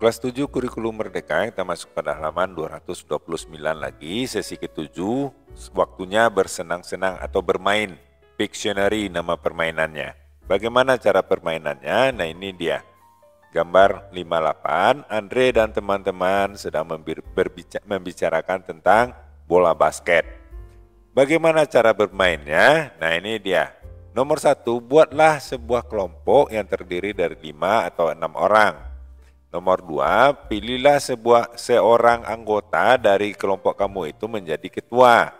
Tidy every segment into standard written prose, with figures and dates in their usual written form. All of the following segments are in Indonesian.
Kelas 7 Kurikulum Merdeka, kita masuk pada halaman 229 lagi, sesi ke-7, waktunya bersenang-senang atau bermain. Pictionary nama permainannya. Bagaimana cara permainannya? Nah ini dia, gambar 58, Andre dan teman-teman sedang membicarakan tentang bola basket. Bagaimana cara bermainnya? Nah ini dia, nomor 1, buatlah sebuah kelompok yang terdiri dari 5 atau 6 orang. Nomor 2, pilihlah seorang anggota dari kelompok kamu itu menjadi ketua.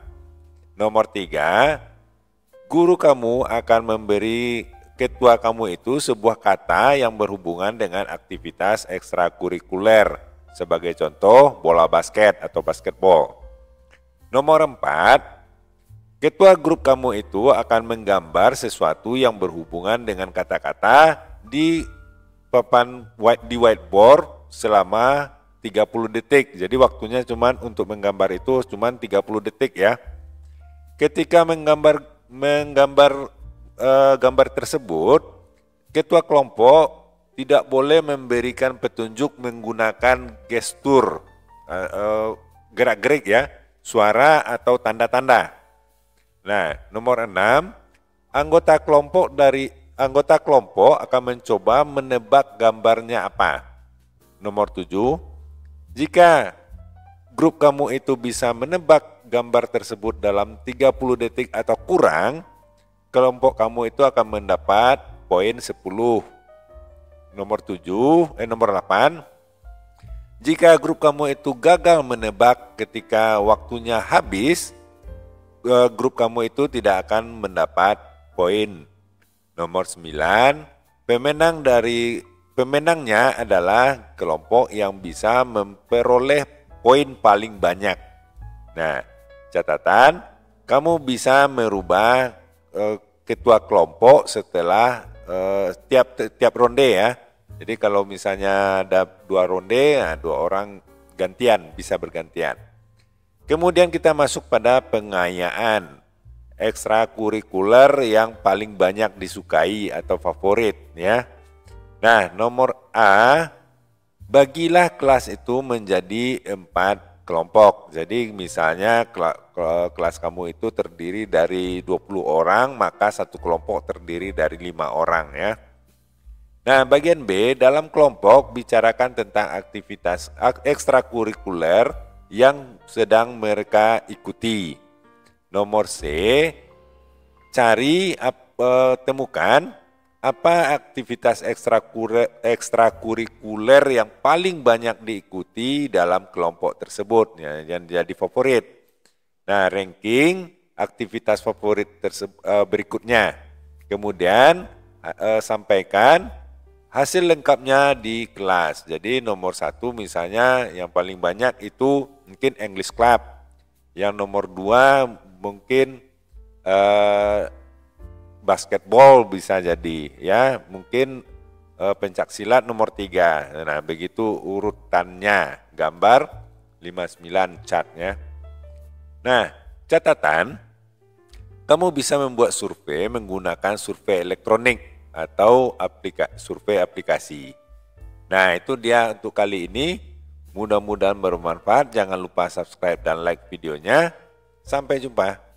Nomor 3, guru kamu akan memberi ketua kamu itu sebuah kata yang berhubungan dengan aktivitas ekstrakurikuler. Sebagai contoh, bola basket atau basketball. Nomor 4, ketua grup kamu itu akan menggambar sesuatu yang berhubungan dengan kata-kata di papan whiteboard selama 30 detik. Jadi waktunya cuman untuk menggambar itu cuman 30 detik ya. Ketika menggambar gambar tersebut, ketua kelompok tidak boleh memberikan petunjuk menggunakan gestur, gerak-gerik ya, suara atau tanda-tanda. Nah, nomor 6, anggota kelompok akan mencoba menebak gambarnya apa. Nomor 7, jika grup kamu itu bisa menebak gambar tersebut dalam 30 detik atau kurang, kelompok kamu itu akan mendapat poin 10. Nomor 8, jika grup kamu itu gagal menebak ketika waktunya habis, grup kamu itu tidak akan mendapat poin. Nomor 9, pemenangnya adalah kelompok yang bisa memperoleh poin paling banyak. Nah, catatan, kamu bisa merubah ketua kelompok setelah tiap ronde ya. Jadi kalau misalnya ada 2 ronde, nah 2 orang gantian, bisa bergantian. Kemudian kita masuk pada pengayaan. Ekstrakurikuler yang paling banyak disukai atau favorit ya. Nah, nomor A, bagilah kelas itu menjadi 4 kelompok. Jadi misalnya kelas kamu itu terdiri dari 20 orang, maka satu kelompok terdiri dari 5 orang ya. Nah, bagian B, dalam kelompok bicarakan tentang aktivitas ekstrakurikuler yang sedang mereka ikuti. Nomor C, temukan apa aktivitas ekstrakurikuler yang paling banyak diikuti dalam kelompok tersebut, ya, yang jadi favorit. Nah, ranking aktivitas favorit berikutnya. Kemudian sampaikan hasil lengkapnya di kelas. Jadi nomor 1 misalnya yang paling banyak itu mungkin English Club. Yang nomor 2 mungkin basketball bisa jadi ya, mungkin pencak silat nomor 3. Nah, begitu urutannya. Gambar 59 chartnya. Nah, catatan, kamu bisa membuat survei menggunakan survei elektronik atau survei aplikasi. Nah, itu dia untuk kali ini. Mudah-mudahan bermanfaat. Jangan lupa subscribe dan like videonya. Sampai jumpa.